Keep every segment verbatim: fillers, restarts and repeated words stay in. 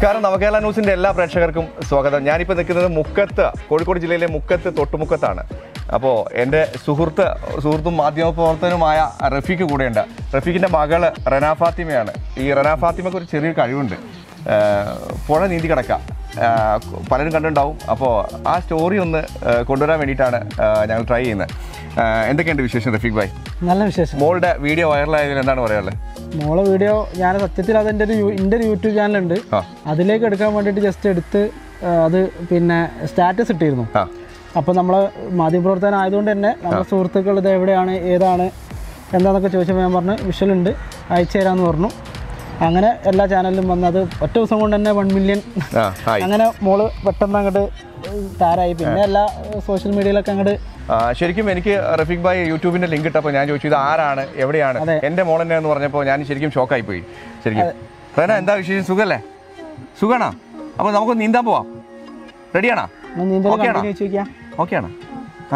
നമസ്കാരം നവകേരള ന്യൂസിന്റെ എല്ലാ പ്രേക്ഷകർക്കും സ്വാഗതം. ഞാനിപ്പോൾ നിൽക്കുന്നത് മുക്കത്ത്, കോഴിക്കോട് ജില്ലയിലെ മുക്കത്ത് തൊട്ടുമുക്കത്താണ്. അപ്പോൾ എൻ്റെ സുഹൃത്ത് സുഹൃത്തും മാധ്യമപ്രവർത്തകനുമായ റഫീഖ് കൂടെയുണ്ട്. റഫീഖിൻ്റെ മകൾ റെന ഫാത്തിമയാണ്. ഈ റെന ഫാത്തിമയ്ക്ക് ഒരു ചെറിയ കഴിവുണ്ട്, പുഴ നീന്തി കിടക്കാം. പലരും കണ്ടിട്ടുണ്ടാവും. അപ്പോൾ ആ സ്റ്റോറി ഒന്ന് കൊണ്ടുവരാൻ വേണ്ടിയിട്ടാണ് ഞങ്ങൾ ട്രൈ ചെയ്യുന്നത്. എന്തൊക്കെയുണ്ട് വിശേഷം റഫീഖ് ഭായ്? നല്ല വിശേഷം. മോളുടെ വീഡിയോ വൈറലായതിൽ എന്താണ് പറയാനുള്ളത്? മോളെ വീഡിയോ ഞാൻ സത്യത്തിൽ അതെൻ്റെ ഒരു എൻ്റെ ഒരു യൂട്യൂബ് ചാനലുണ്ട്, അതിലേക്ക് എടുക്കാൻ വേണ്ടിയിട്ട് ജസ്റ്റ് എടുത്ത് അത് പിന്നെ സ്റ്റാറ്റസ് ഇട്ടിരുന്നു. അപ്പോൾ നമ്മൾ മാധ്യമപ്രവർത്തനം ആയതുകൊണ്ട് തന്നെ നമ്മുടെ സുഹൃത്തുക്കൾ ഇത് എവിടെയാണ് ഏതാണ് എന്താണെന്നൊക്കെ ചോദിച്ചപ്പോൾ ഞാൻ പറഞ്ഞു വിഷലുണ്ട് അയച്ചു തരാമെന്ന് പറഞ്ഞു. അങ്ങനെ എല്ലാ ചാനലിലും വന്ന് അത് ഒറ്റ ദിവസം കൊണ്ട് തന്നെ വൺ മില്യൺ അങ്ങനെ മോള് പെട്ടെന്ന് അങ്ങോട്ട് താരായി. പിന്നെ എല്ലാ സോഷ്യൽ മീഡിയയിലൊക്കെ അങ്ങോട്ട്. ശരിക്കും എനിക്ക് റഫീഖ് ഭായ് യൂട്യൂബിന്റെ ലിങ്ക് ഇട്ടപ്പോൾ ഞാൻ ചോദിച്ചു ഇത് ആരാണ് എവിടെയാണ് എൻ്റെ മോളെന്നെ എന്ന് പറഞ്ഞപ്പോൾ ഞാൻ ശരിക്കും ഷോക്കായി പോയി. ശരിക്കും റെന, എന്താ വിശേഷം? സുഖല്ലേ? സുഖാണോ? അപ്പോൾ നമുക്ക് നീന്താൻ പോവാം. റെഡിയാണോ? ഓക്കെയാണ്.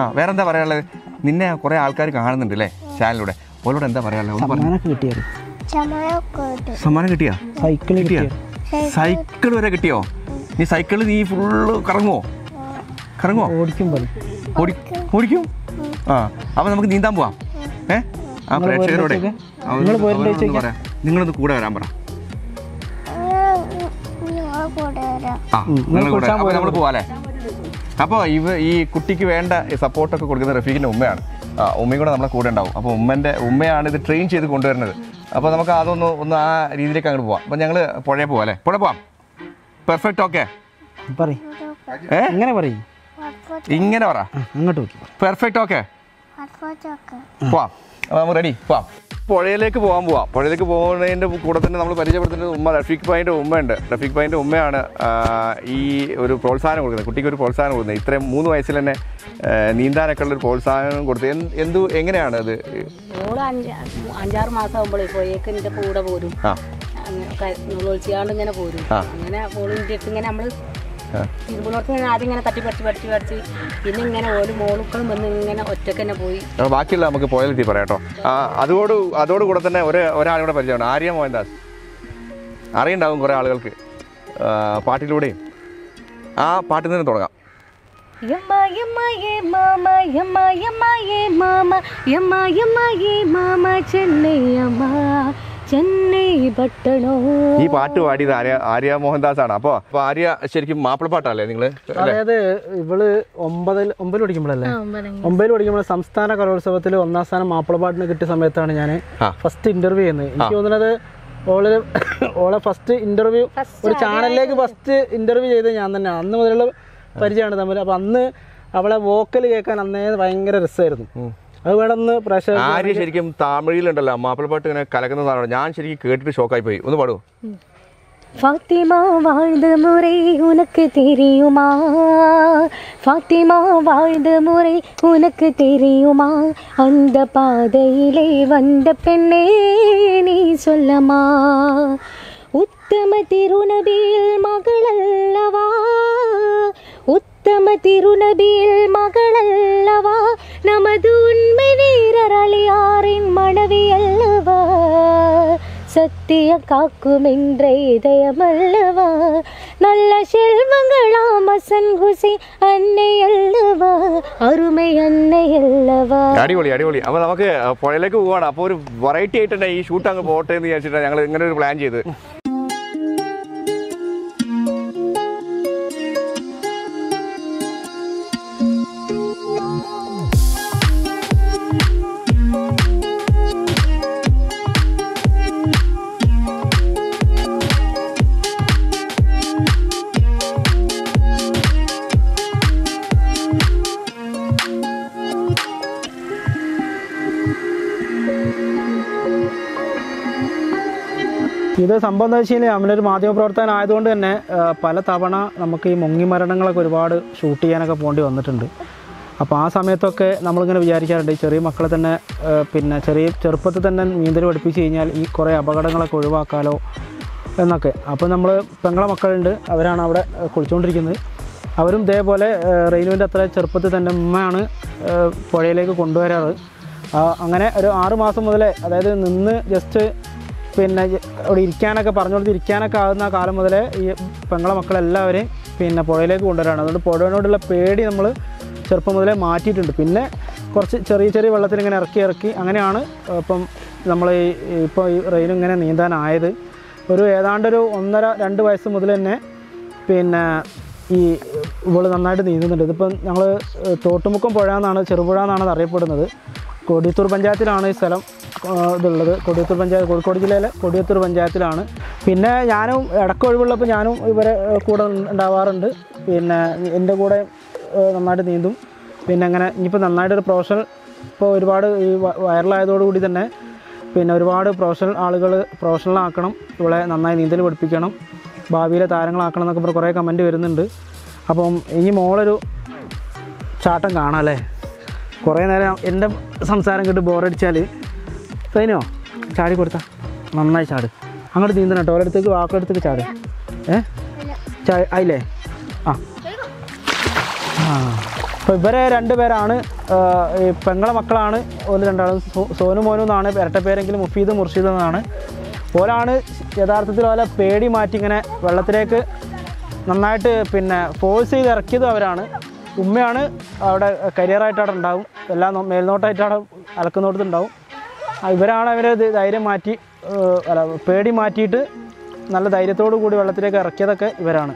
ആ വേറെന്താ പറയാനുള്ളത്? നിന്നെ കുറേ ആൾക്കാർ കാണുന്നുണ്ട് അല്ലേ ചാനലിലൂടെ, ഓരോട് എന്താ പറയാനുള്ളത്? കിട്ടിയത് സമ്മാനം കിട്ടിയാ? സൈക്കിൾ കിട്ടിയാ? സൈക്കിൾ വരെ കിട്ടിയോ? നീ സൈക്കിള് നീ ഫുള്ള് കറങ്ങുമോ? കറങ്ങുമോ? ഓടിക്കും. ആ അപ്പം നമുക്ക് നീന്താൻ പോവാം. ഏ ആ പ്രേക്ഷകരോടെ പറയാം, നിങ്ങളൊന്ന് കൂടെ വരാൻ പറ. ആ നിങ്ങൾ കൂടെ നമ്മൾ പോവാല്ലേ? അപ്പോൾ ഇവ ഈ കുട്ടിക്ക് വേണ്ട സപ്പോർട്ടൊക്കെ കൊടുക്കുന്ന റഫീഖിൻ്റെ ഉമ്മയാണ്. ആ ഉമ്മയും കൂടെ നമ്മളെ കൂടെ ഉണ്ടാവും. അപ്പോൾ ഉമ്മൻ്റെ ഉമ്മയാണ് ഇത് ട്രെയിൻ ചെയ്ത് കൊണ്ടുവരുന്നത്. അപ്പോൾ നമുക്ക് അതൊന്ന് ഒന്ന് ആ രീതിയിലേക്ക് അങ്ങോട്ട് പോവാം. അപ്പം ഞങ്ങൾ പുഴയെ പോവാം അല്ലേ? പുഴ പോവാം. പെർഫെക്റ്റ്. ഓക്കെ പറയും എങ്ങനെ പറയും ഇങ്ങനെ പറ അങ്ങോട്ട്. പെർഫെക്റ്റ്. ഓക്കെ പോവാം. അപ്പോൾ നമുക്ക് റെഡി പോവാം. പുഴയിലേക്ക് പോകാൻ പോവാം. പുഴയിലേക്ക് പോകുന്നതിൻ്റെ കൂടെ തന്നെ നമ്മൾ പരിചയപ്പെടുത്തേണ്ടത് ഉമ്മ റഫീഖ് ഭായിൻ്റെ ഉമ്മയുണ്ട്. റഫീഖ് ഭായിൻ്റെ ഉമ്മയാണ് ഈ ഒരു പ്രോത്സാഹനം കൊടുക്കുന്നത്, കുട്ടിക്ക് ഒരു പ്രോത്സാഹനം കൊടുക്കുന്നത്. ഇത്രയും മൂന്ന് വയസ്സിൽ തന്നെ നീന്താനൊക്കെ ഉള്ളൊരു പ്രോത്സാഹനം കൊടുത്തത് എന്തു എങ്ങനെയാണ് അത്? അഞ്ചാറ് മാസം ആകുമ്പോഴേ പുഴയൊക്കെ എൻ്റെ കൂടെ പോരും, ഒളിച്ചാണ്ട് ഇങ്ങനെ പോരും. അങ്ങനെ പോളിൻ്റെ ഇങ്ങനെ നമ്മൾ തിരുവോളത്ത് ഇങ്ങനെ ആദ്യം ഇങ്ങനെ തട്ടി പഠിച്ച് പഠിച്ച് പഠിച്ച് പിന്നെ ഇങ്ങനെ ഓരോ മോളുക്കളും വന്ന് ഇങ്ങനെ ഒറ്റക്ക് തന്നെ പോയി. ബാക്കിയുള്ള നമുക്ക് പോയാലെത്തി പറയാം കേട്ടോ. അതോട് അതോടുകൂടെ തന്നെ ഒരു ഒരാളുകൂടെ പരിചയമാണ്, ആര്യ മോഹൻദാസ്. അറിയുണ്ടാവും കുറേ ആളുകൾക്ക് പാട്ടിലൂടെയും. ആ പാട്ടിൽ നിന്ന് തുടങ്ങാം. ഈ പാട്ട് പാടിയത് ആര്യ ആര്യ മോഹൻദാസ് ആണ്. അപ്പോൾ അപ്പോൾ ആര്യ ശരിക്കും മാപ്പിളപ്പാട്ടല്ലേ നിങ്ങൾ? അതായത് ഇവള് ഒമ്പതിൽ ഒമ്പതിൽ പഠിക്കുമ്പോഴല്ലേ ഒമ്പതിൽ പഠിക്കുമ്പോൾ സംസ്ഥാന കലോത്സവത്തിൽ ഒന്നാം സ്ഥാനം മാപ്പിളപ്പാട്ടിന് കിട്ടിയ സമയത്താണ് ഞാൻ ഫസ്റ്റ് ഇന്റർവ്യൂ ചെയ്യുന്നത്. എനിക്ക് തോന്നുന്നത് ഓളെ ഓളെ ഫസ്റ്റ് ഇന്റർവ്യൂ ഒരു ചാനലിലേക്ക് ഫസ്റ്റ് ഇന്റർവ്യൂ ചെയ്തത് ഞാൻ തന്നെയാണ്. അന്ന് മുതലുള്ള പരിചയമാണ് തമ്മിൽ. അപ്പം അന്ന് അവളെ വോക്കൽ കേൾക്കാൻ അന്നേ ഭയങ്കര രസമായിരുന്നു. അത് വേണമെന്ന് പ്രശ്നം. ആര്യ ശരിക്കും തമിഴിലുണ്ടല്ലോ മാപ്പിളപ്പാട്ട് ഇങ്ങനെ കലക്കുന്നതാണ്. ഞാൻ ശരിക്കും കേട്ടിട്ട് ഷോക്കായി പോയി. ഒന്ന് പാടുമോ? ഫാത്തിമ വാഴ്ന്ന മുറി ഉനക്ക് തെരിയുമാ, ഫാത്തിമ വാഴ്ന്ന മുറി ഉനക്ക് തെരിയുമാ, അന്ത പാതയിലേ വന്ന പെണ്ണേ നീ ചൊല്ലമാ, ഉത്തമ തിരുനബിയിൽ മകളല്ലവാ, ഉത്തമ തിരുനബിയിൽ മകളല്ലവാ, நமது உண்மை வீரர் அலியாரின் மனைவி அல்லவா, சத்திய காக்கும் என்ற இதயம் அல்லவா, நல்ல செல்வங்களாம் ஹசன் ஹுசைன் அன்னை அல்லவா, அருமை அன்னை அல்லவா. അടിപൊളി അടിപൊളി. അപ്പോൾ നമുക്ക് പുഴയിലേക്ക് പോവാണ്. അപ്പോൾ ഒരു വെറൈറ്റി ആയിട്ടുണ്ട് ഈ ഷൂട്ട് അങ്ങ് പോട്ടെ എന്ന് വിചാരിച്ചിട്ടാണ് ഞങ്ങൾ ഇങ്ങനെ ഒരു പ്ലാൻ ചെയ്ത്. ഇത് സംഭവം എന്താ വെച്ച് കഴിഞ്ഞാൽ നമ്മളൊരു മാധ്യമപ്രവർത്തകൻ ആയതുകൊണ്ട് തന്നെ പല തവണ നമുക്ക് ഈ മുങ്ങി മരണങ്ങളൊക്കെ ഒരുപാട് ഷൂട്ട് ചെയ്യാനൊക്കെ പോകേണ്ടി വന്നിട്ടുണ്ട്. അപ്പോൾ ആ സമയത്തൊക്കെ നമ്മളിങ്ങനെ വിചാരിക്കാറുണ്ട് ഈ ചെറിയ മക്കളെ തന്നെ പിന്നെ ചെറിയ ചെറുപ്പത്തിൽ തന്നെ നീന്തൽ പഠിപ്പിച്ച് കഴിഞ്ഞാൽ ഈ കുറേ അപകടങ്ങളൊക്കെ ഒഴിവാക്കാമല്ലോ എന്നൊക്കെ. അപ്പോൾ നമ്മൾ പെങ്ങളെ മക്കളുണ്ട്, അവരാണ് അവിടെ കുളിച്ചുകൊണ്ടിരിക്കുന്നത്. അവരും ഇതേപോലെ റെയിൽവേൻ്റെ അത്ര ചെറുപ്പത്തിൽ തന്നെ ഉമ്മയാണ് പുഴയിലേക്ക് കൊണ്ടുവരാറ്. അങ്ങനെ ഒരു ആറ് മാസം മുതലേ, അതായത് നിന്ന് ജസ്റ്റ് अब इकान पर मुदल पेड़ मकल पुयल्को अगर पुयोड़ पेड़ी नाम ചെറുപ്പം മുതലേ മാറ്റിയിട്ടുണ്ട്. പിന്നെ കുറച്ച് ചെറിയ ചെറിയ വെള്ളത്തിൽ ഇങ്ങനെ ഇറക്കി ഇറക്കി അങ്ങനെയാണ് ഇപ്പം നമ്മൾ ഇപ്പോൾ ഈ റെയിൽ ഇങ്ങനെ നീന്താനായത്. ഒരു ഏതാണ്ട് ഒരു ഒന്നര രണ്ട് വയസ്സ് മുതൽ തന്നെ പിന്നെ ഈ ഇവള് നന്നായിട്ട് നീന്തുന്നുണ്ട്. ഇതിപ്പോൾ ഞങ്ങൾ തോട്ടുമുക്കം പുഴ എന്നാണ്, ചെറുപുഴ എന്നാണ് അറിയപ്പെടുന്നത്. കൊടിയത്തൂർ പഞ്ചായത്തിലാണ് ഈ സ്ഥലം ഇതുള്ളത്. കൊടിയത്തൂർ പഞ്ചായത്ത് കോഴിക്കോട് ജില്ലയിലെ കൊടിയത്തൂർ പഞ്ചായത്തിലാണ്. പിന്നെ ഞാനും ഇടയ്ക്ക് ഒഴിവുള്ളപ്പോൾ ഞാനും ഇവരെ കൂടെ ഉണ്ടാവാറുണ്ട്. പിന്നെ എൻ്റെ കൂടെ നന്നായിട്ട് നീന്തും. പിന്നെ അങ്ങനെ ഇനിയിപ്പോൾ നന്നായിട്ടൊരു പ്രൊഫഷണൽ ഇപ്പോൾ ഒരുപാട് ഈ വൈറലായതോടുകൂടി തന്നെ പിന്നെ ഒരുപാട് പ്രൊഫഷണൽ ആളുകൾ പ്രൊഫഷണലാക്കണം, ഇവിടെ നന്നായി നീന്തൽ പഠിപ്പിക്കണം, ഭാവിയിലെ താരങ്ങളാക്കണം എന്നൊക്കെ പറഞ്ഞ് കുറേ കമൻറ്റ് വരുന്നുണ്ട്. അപ്പം ഇനി മോളൊരു ചാട്ടം കാണാം അല്ലേ? കുറേ നേരം എൻ്റെ സംസാരം കേട്ട് ബോറടിച്ചാൽ സൈനോ ചാടി കൊടുത്താ നന്നായി ചാട്, അങ്ങോട്ട് നീന്തണം കേട്ടോ, ഓരോടുത്തേക്ക് വാക്കടുത്തേക്ക് ചാട്. ഏ ചാ ആയില്ലേ? ആ ആ അപ്പോൾ ഇവരെ രണ്ടുപേരാണ് പെങ്ങളെ മക്കളാണ്. ഓല് രണ്ടാളും സോനു മോനു എന്നാണ് ഇരട്ട പേരെങ്കിലും മുഫീദ് മുർഷിദ് എന്നാണ്. ഓലാണ് യഥാർത്ഥത്തിൽ ഓലെ പേടി മാറ്റി ഇങ്ങനെ വെള്ളത്തിലേക്ക് നന്നായിട്ട് പിന്നെ ഫോഴ്സ് ചെയ്ത് ഇറക്കിയതും അവരാണ്. ഉമ്മയാണ് അവിടെ കരിയറായിട്ട് അവിടെ ഉണ്ടാവും, എല്ലാം മേൽനോട്ടായിട്ട് അവിടെ അലക്കുന്നോടത്തുണ്ടാവും. ഇവരാണ് അവരെ ധൈര്യം മാറ്റി അല്ല പേടി മാറ്റിയിട്ട് നല്ല ധൈര്യത്തോടു കൂടി വെള്ളത്തിലേക്ക് ഇറക്കിയതൊക്കെ ഇവരാണ്.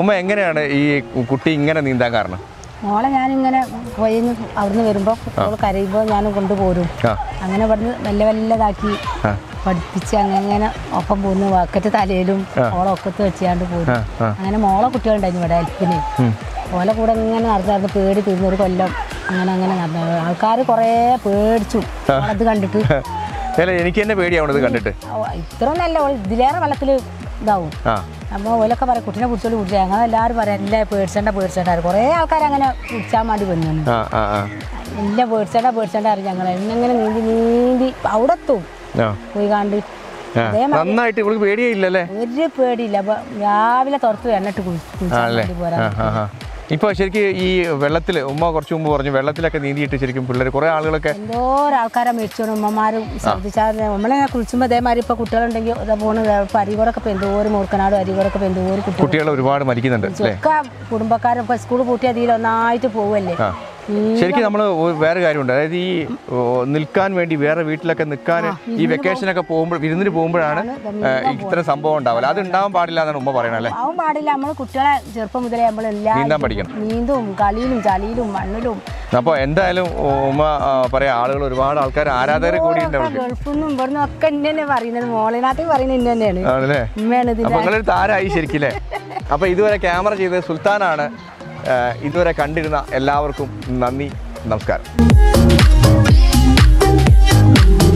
ഉമ്മ, എങ്ങനെയാണ് ഈ കുട്ടി ഇങ്ങനെ നീന്താൻ കാരണം? മോളെ ഞാനിങ്ങനെ പോയി അവിടുന്ന് വരുമ്പോൾ കരയുമ്പോൾ ഞാൻ കൊണ്ടുപോരും, അങ്ങനെ ഇവിടുന്ന് വല്ല വല്ലതാക്കി പഠിപ്പിച്ച് അങ്ങനെ ഒപ്പം പോകുന്നു. വക്കറ്റ് തലയിലും ഓളെ ഒക്കത്ത് വെച്ചാണ്ട് പോരും. അങ്ങനെ മോളെ കുട്ടികളുണ്ടായിരുന്നു ഇവിടെ ഹെൽപ്പിന്, ഓലെ കൂടെ ഇങ്ങനെ നടന്ന് നടന്ന് പേടി തീർന്നൊരു കൊല്ലം അങ്ങനെ അങ്ങനെ നടന്നു. ആൾക്കാർ കുറേ പേടിച്ചു അത് കണ്ടിട്ട്. എനിക്ക് തന്നെ പേടിയാവണത് കണ്ടിട്ട്. ഇത്ര നല്ല ഇതിലേറെ വെള്ളത്തിൽ ഇതാവും. അപ്പോൾ ഓലൊക്കെ പറയാം കുട്ടീനെ കുടിച്ചോളി കുടിച്ചാൽ, അങ്ങനെ എല്ലാവരും പറയാം എല്ലാം പേടിച്ചേണ്ട പേടിച്ചേണ്ടായിരുന്നു. കുറേ ആൾക്കാർ അങ്ങനെ കുടിച്ചാൽ വേണ്ടി വന്നു, എല്ലാം പേടിച്ചേണ്ട പേടിച്ചേണ്ടായിരുന്നു. ഞങ്ങൾ എങ്ങനെ നീന്തി നീന്തി അവിടെ എത്തും പോയി കണ്ട് നന്നായിട്ട് ഒരു പേടിയില്ല. അപ്പോൾ രാവിലെ തുറത്ത് എണ്ണിട്ട് കുളിച്ചു പോരാ. ഇപ്പോൾ ശരിക്കും ഈ വെള്ളത്തിൽ ഉമ്മ കുറച്ച് മുമ്പ് പറഞ്ഞു വെള്ളത്തിലൊക്കെ നീന്തിയിട്ട് ശരിക്കും പിള്ളേർ കുറേ ആളുകളൊക്കെ എന്തോ ആൾക്കാരെ മേടിച്ചോണം. ഉമ്മമാരും ശ്രദ്ധിച്ചാൽ നമ്മളെ കുളിച്ചുമ്പോൾ അതേമാതിരി ഇപ്പോൾ കുട്ടികളുണ്ടെങ്കിൽ പോകണം. ഇപ്പോൾ അരികോടൊക്കെ ഇപ്പോൾ എന്തോരം മൂർക്കനാടും അരികോടൊക്കെ ഇപ്പോൾ എന്തോരം കുട്ടികൾ ഒരുപാട് മരിക്കുന്നുണ്ട്. ഒക്കെ കുടുംബക്കാരൊക്കെ സ്കൂൾ പൂട്ടി അതിൽ ഒന്നായിട്ട് പോവല്ലേ. ശരിക്കും നമ്മൾ വേറെ കാര്യമുണ്ട്, അതായത് ഈ നിൽക്കാൻ വേണ്ടി വേറെ വീട്ടിലൊക്കെ നിൽക്കാൻ ഈ വെക്കേഷനൊക്കെ പോകുമ്പോൾ വിരുന്നിന് പോകുമ്പോഴാണ് ഇത്തരം സംഭവം ഉണ്ടാവില്ല. അത് ഉണ്ടാവാൻ പാടില്ല എന്നാണ് ഉമ്മ പറയണത് അല്ലേ? ആവാൻ പാടില്ല. നമ്മൾ കുട്ടികളെ ചെറുപ്പം മുതലേ നമ്മൾ നീന്താൻ പഠിക്കണം, നീന്തും കളിയിലും ചളിയിലും മണ്ണിലും. അപ്പോൾ എന്തായാലും ഉമ്മ പറയാം ആളുകൾ ഒരുപാട് ആൾക്കാർ ആരാധകരെ കൂടി ഗൾഫിൽ നിന്നും ഇവിടുന്ന് ഒക്കെ ഇന്നെ പറയുന്നത് മോളിനാട്ടിൽ പറയുന്നത് ഇന്ന തന്നെയാണ് ആണല്ലേ? ഉമ്മയാണ് താരമായി ശരിക്കില്ലേ? അപ്പോൾ ഇതുവരെ ക്യാമറ ചെയ്തത് സുൽത്താനാണ്. ഇതുവരെ കണ്ടിരുന്ന എല്ലാവർക്കും നന്ദി, നമസ്കാരം.